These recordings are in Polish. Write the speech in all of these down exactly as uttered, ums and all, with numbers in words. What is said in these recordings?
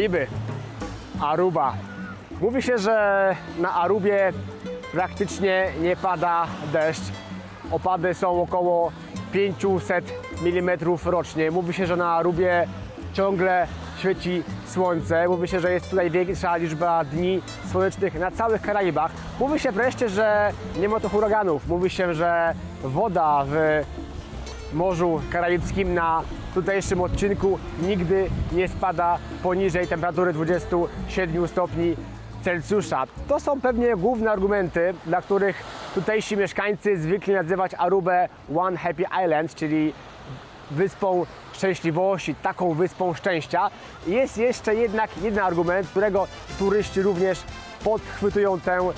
Karaiby, Aruba. Mówi się, że na Arubie praktycznie nie pada deszcz. Opady są około pięćset milimetrów rocznie. Mówi się, że na Arubie ciągle świeci słońce. Mówi się, że jest tutaj większa liczba dni słonecznych na całych Karaibach. Mówi się wreszcie, że nie ma tu huraganów. Mówi się, że woda w Morzu Karaibskim na tutejszym odcinku nigdy nie spada poniżej temperatury dwudziestu siedmiu stopni Celsjusza. To są pewnie główne argumenty, dla których tutejsi mieszkańcy zwykli nazywać Arubę One Happy Island, czyli wyspą szczęśliwości, taką wyspą szczęścia. Jest jeszcze jednak jeden argument, którego turyści również podchwytują tę,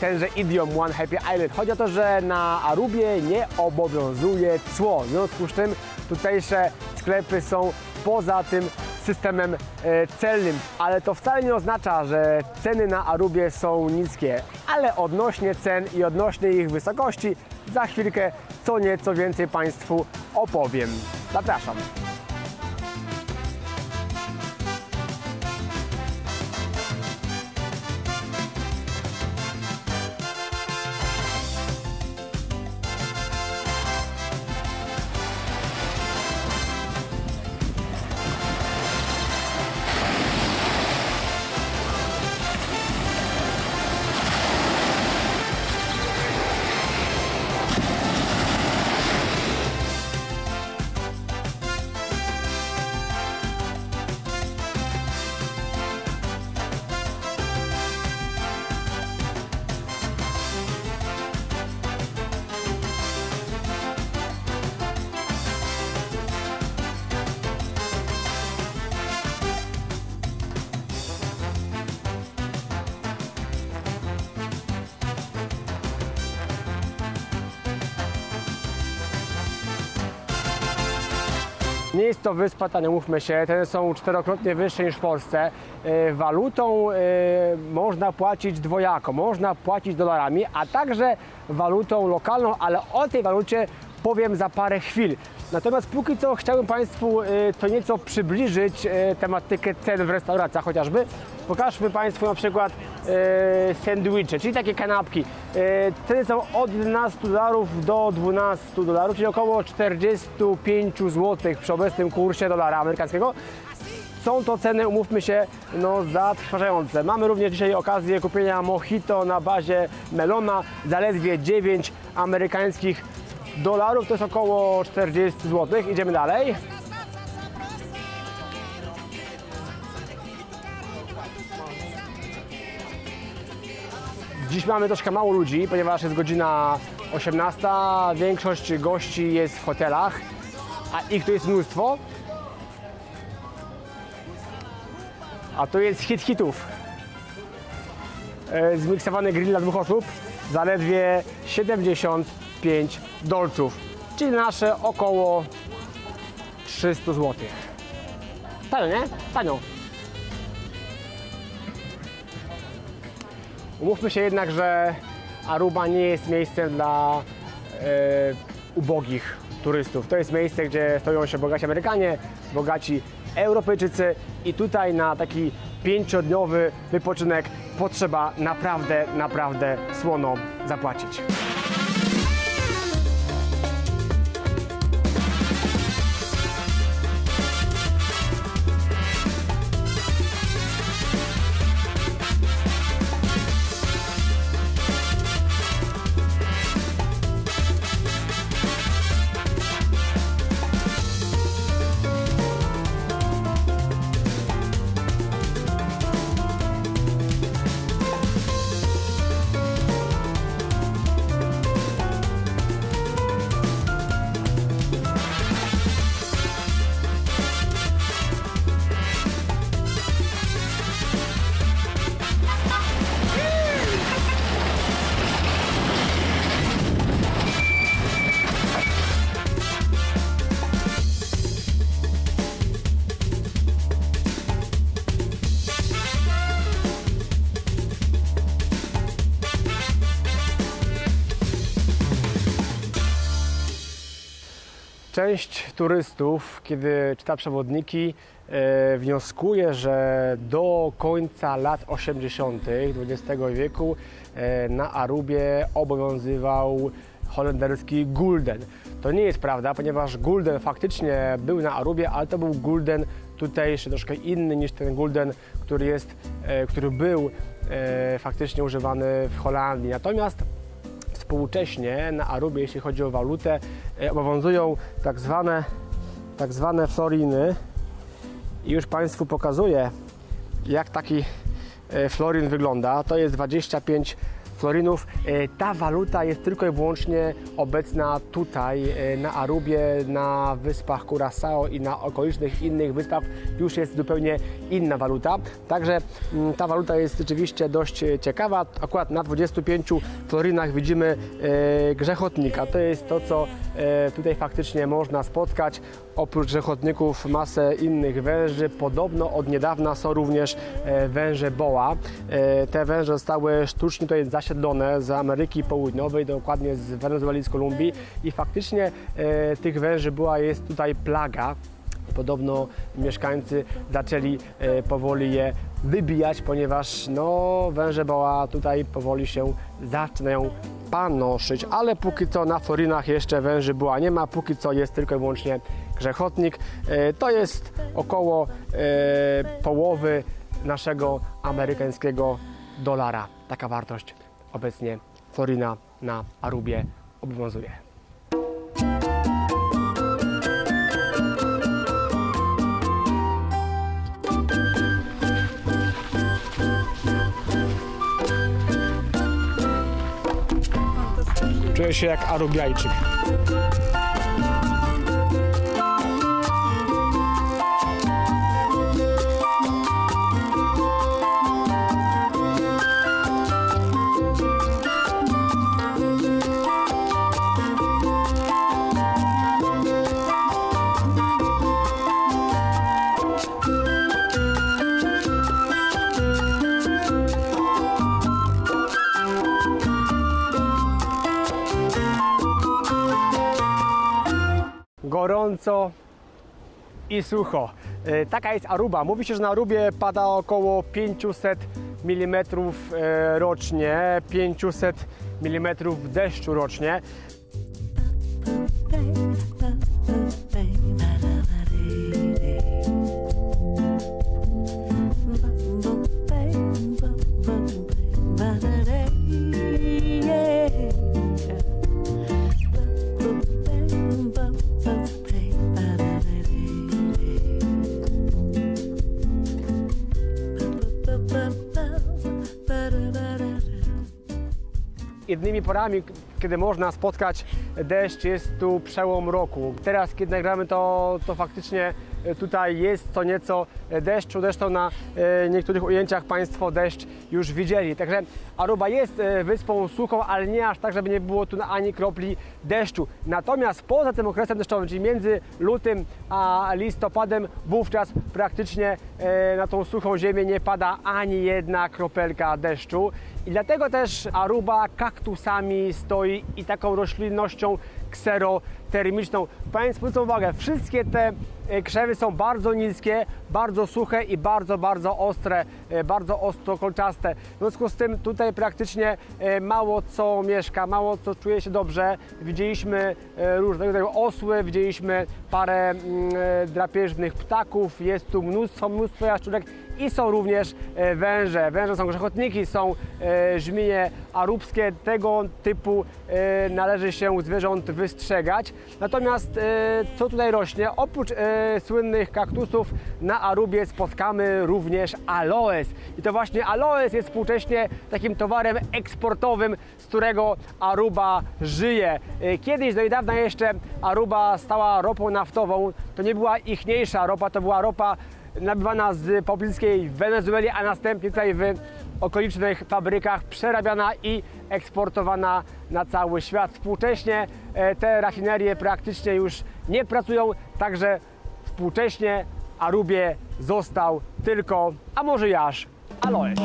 tenże idiom One Happy Island. Chodzi o to, że na Arubie nie obowiązuje cło. W związku z czym tutejsze sklepy są poza tym systemem celnym. Ale to wcale nie oznacza, że ceny na Arubie są niskie. Ale odnośnie cen i odnośnie ich wysokości za chwilkę co nieco więcej Państwu opowiem. Zapraszam. Nie jest to wyspa, ta, nie mówmy się, te są czterokrotnie wyższe niż w Polsce. Walutą można płacić dwojako, można płacić dolarami, a także walutą lokalną, ale o tej walucie powiem za parę chwil. Natomiast póki co chciałbym Państwu to nieco przybliżyć tematykę cen w restauracjach chociażby. Pokażmy Państwu na przykład sandwicze, czyli takie kanapki. Ceny są od jedenastu dolarów do dwunastu dolarów, czyli około czterdziestu pięciu złotych przy obecnym kursie dolara amerykańskiego. Są to ceny, umówmy się, no, zatrważające. Mamy również dzisiaj okazję kupienia mojito na bazie melona, zaledwie dziewięć amerykańskich dolarów, to jest około czterdzieści złotych. Idziemy dalej. Dziś mamy troszkę mało ludzi, ponieważ jest godzina osiemnasta, większość gości jest w hotelach, a ich tu jest mnóstwo. A to jest hit hitów. Zmiksowany grill dla dwóch osób, zaledwie siedemdziesiąt pięć dolców, czyli nasze około trzysta złotych. Tanio, nie? Tanio. Umówmy się jednak, że Aruba nie jest miejscem dla e, ubogich turystów. To jest miejsce, gdzie stoją się bogaci Amerykanie, bogaci Europejczycy i tutaj na taki pięciodniowy wypoczynek potrzeba naprawdę, naprawdę słono zapłacić. Część turystów, kiedy czyta przewodniki, e, wnioskuje, że do końca lat osiemdziesiątych dwudziestego wieku e, na Arubie obowiązywał holenderski gulden. To nie jest prawda, ponieważ gulden faktycznie był na Arubie, ale to był gulden tutejszy, troszkę inny niż ten gulden, który, jest, e, który był e, faktycznie używany w Holandii. Natomiast współcześnie na Arubie, jeśli chodzi o walutę, obowiązują tak zwane, tak zwane floriny. I już Państwu pokazuję, jak taki florin wygląda. To jest dwadzieścia pięć florinów. Ta waluta jest tylko i wyłącznie obecna tutaj na Arubie, na wyspach Curaçao i na okolicznych innych wyspach już jest zupełnie inna waluta. Także ta waluta jest rzeczywiście dość ciekawa. Akurat na dwudziestu pięciu florinach widzimy grzechotnika. To jest to, co tutaj faktycznie można spotkać. Oprócz grzechotników masę innych węży. Podobno od niedawna są również węże boa. Te węże zostały sztucznie tutaj zasiedlone z Ameryki Południowej, dokładnie z Wenezueli, z Kolumbii i faktycznie e, tych węży była, jest tutaj plaga. Podobno mieszkańcy zaczęli e, powoli je wybijać, ponieważ no, węże boa tutaj powoli się zaczynają panoszyć, ale póki co na florinach jeszcze węży boa nie ma, póki co jest tylko i wyłącznie grzechotnik. E, to jest około e, połowy naszego amerykańskiego dolara. Taka wartość obecnie florina na Arubie obowiązuje. Czuję się jak Arubiajczyk. Gorąco i sucho. Taka jest Aruba. Mówi się, że na Arubie pada około pięćset milimetrów rocznie, pięćset milimetrów deszczu rocznie. Jednymi porami, kiedy można spotkać deszcz, jest tu przełom roku. Teraz, kiedy nagramy to, to faktycznie tutaj jest co nieco deszczu. Zresztą na niektórych ujęciach Państwo deszcz już widzieli. Także Aruba jest wyspą suchą, ale nie aż tak, żeby nie było tu ani kropli deszczu. Natomiast poza tym okresem deszczowym, czyli między lutym a listopadem, wówczas praktycznie na tą suchą ziemię nie pada ani jedna kropelka deszczu. I dlatego też Aruba kaktusami stoi i taką roślinnością kserotermiczną. Państwo zwrócą uwagę, wszystkie te krzewy są bardzo niskie, bardzo suche i bardzo, bardzo ostre, bardzo ostro kolczaste. W związku z tym tutaj praktycznie mało co mieszka, mało co czuje się dobrze. Widzieliśmy różne tutaj osły, widzieliśmy parę drapieżnych ptaków, jest tu mnóstwo, mnóstwo jaszczurek i są również węże. Węże są grzechotniki, są żmije arubskie. Tego typu należy się zwierząt wystrzegać. Natomiast co tutaj rośnie? Oprócz słynnych kaktusów na Arubie spotkamy również aloes. I to właśnie aloes jest współcześnie takim towarem eksportowym, z którego Aruba żyje. Kiedyś, do niedawna jeszcze, Aruba stała ropą naftową. To nie była ichniejsza ropa, to była ropa nabywana z pobliskiej Wenezueli, a następnie tutaj w okolicznych fabrykach przerabiana i eksportowana na cały świat. Współcześnie te rafinerie praktycznie już nie pracują, także współcześnie Arubie został tylko, a może i aż, aloes.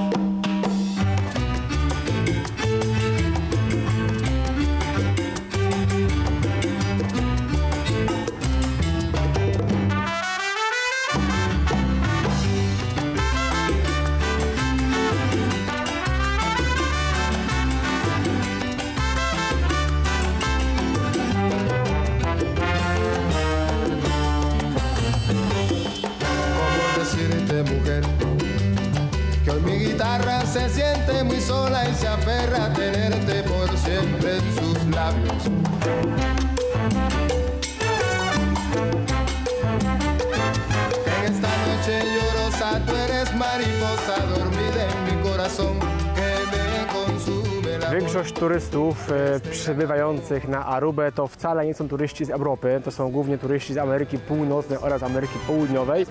se aferra a tenerte por siempre en sus labios. Llorosa, tú eres mariposa, dormida en mi corazón, que me consume la... Większość turystów e, przybywających na Arubę to wcale nie są turyści z Europy, to są głównie turyści z Ameryki Północnej oraz Ameryki Południowej.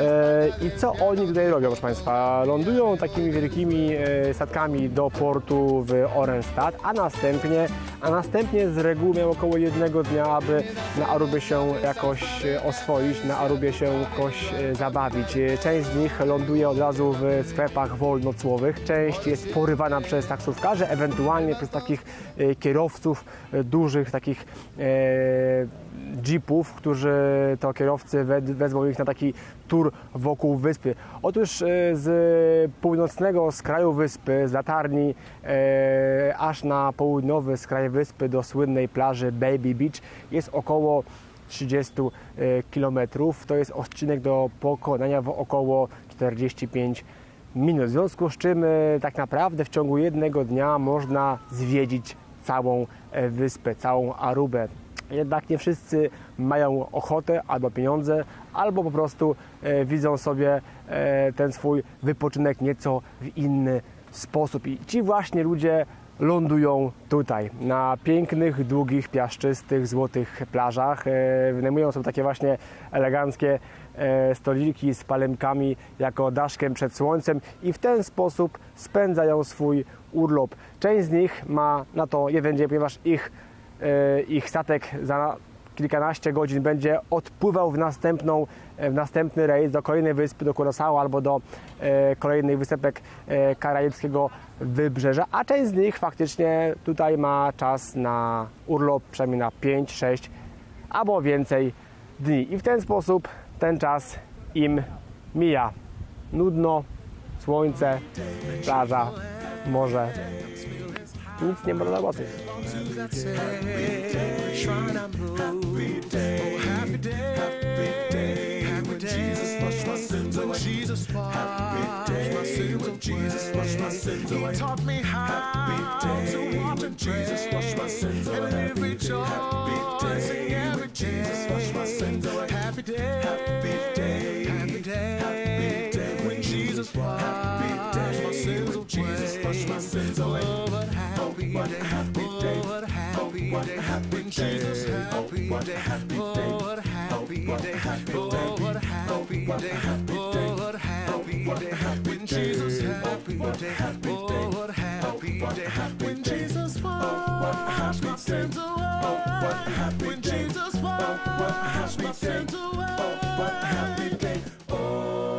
E, I co oni tutaj robią, proszę Państwa? Lądują takimi wielkimi e, statkami do portu w Orenstad, a następnie, a następnie z reguły miał około jednego dnia, aby na Arubie się jakoś oswoić, na Arubie się jakoś zabawić. Część z nich ląduje od razu w sklepach wolnocłowych, część jest porywana przez taksówkarzy, ewentualnie przez takich kierowców dużych, takich jeepów, którzy to kierowcy wezmą ich na taki tur wokół wyspy. Otóż z północnego skraju wyspy, z latarni, e, aż na południowy skraj wyspy do słynnej plaży Baby Beach jest około trzydzieści kilometrów. To jest odcinek do pokonania w około czterdzieści pięć minut. W związku z czym e, tak naprawdę w ciągu jednego dnia można zwiedzić całą wyspę, całą Arubę. Jednak nie wszyscy mają ochotę albo pieniądze, albo po prostu e, widzą sobie e, ten swój wypoczynek nieco w inny sposób. I ci właśnie ludzie lądują tutaj, na pięknych, długich, piaszczystych, złotych plażach. E, wynajmują sobie takie właśnie eleganckie e, stoliki z palemkami jako daszkiem przed słońcem i w ten sposób spędzają swój urlop. Część z nich ma na to jeden dzień, ponieważ ich ich statek za kilkanaście godzin będzie odpływał w, następną, w następny rejs do kolejnej wyspy, do Curaçao albo do e, kolejnych wysepek e, karaibskiego wybrzeża, a część z nich faktycznie tutaj ma czas na urlop, przynajmniej na pięć, sześć albo więcej dni. I w ten sposób ten czas im mija. Nudno, słońce, plaża, morze. Nic nie ma do roboty. What a happy day, what a happy day, Jesus, happy day, what a happy day, what a happy day, what a happy day, what a happy day, Jesus, happy day, what a happy day, Jesus, what a happy day, what a happy day, Jesus, what a happy day, what a happy day, oh.